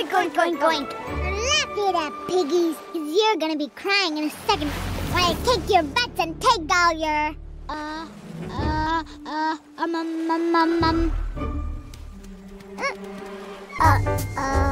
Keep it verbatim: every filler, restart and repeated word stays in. Oink, oink, oink, oink. Laugh it up, piggies, because you're going to be crying in a second when I kick your butts and take all your... Uh, uh, uh, um, um, um, um, um. Uh, uh, uh.